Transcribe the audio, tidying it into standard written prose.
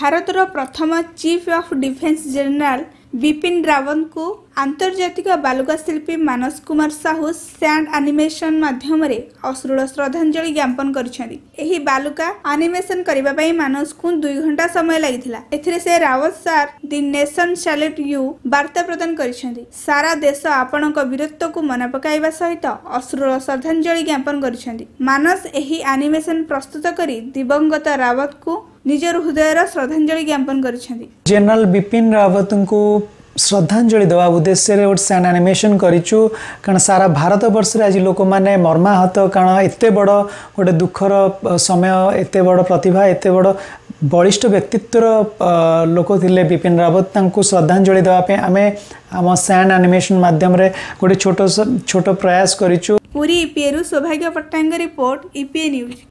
भारतर प्रथम chief of defence general Bipin Rawat को आंतर्जातिक बालुका शिल्पी मानस कुमार साहू सैंड आनिमेशन माध्यम अश्रुल श्रद्धांजलि ज्ञापन करी। बालुका आनिमेशन करने मानस को 2 घंटा समय लगी। से रावत सार दि नेशन सैल्यूट यू वार्ता प्रदान कर सारा देश आपण वीरत्व को मन पकाइवा सहित अश्रुल श्रद्धांजलि ज्ञापन करनस आनिमेशन प्रस्तुत कर दिवंगत रावत को निजर हृदयर श्रद्धांजलि ज्ञापन कर जनरल बिपिन रावत को श्रद्धांजलि देवा उद्देश्य गोटे सैंड आनिमेसन करूँ। कारण सारा भारत बर्ष आज लोक मैंने मर्माहत कारण एत बड़ गोटे दुखर समय एत बड़ प्रतिभा एत बड़ बलिष्ठ व्यक्तित्वर लोक थे बिपिन रावत तांको श्रद्धांजलि देवाई आम आम सैंड आनिमेसन मध्यम गोटे छोट छोट प्रयास करूँ। पूरी ईपीए रु सौभाग्य पट्टांग रिपोर्ट ईपीए न्यूज।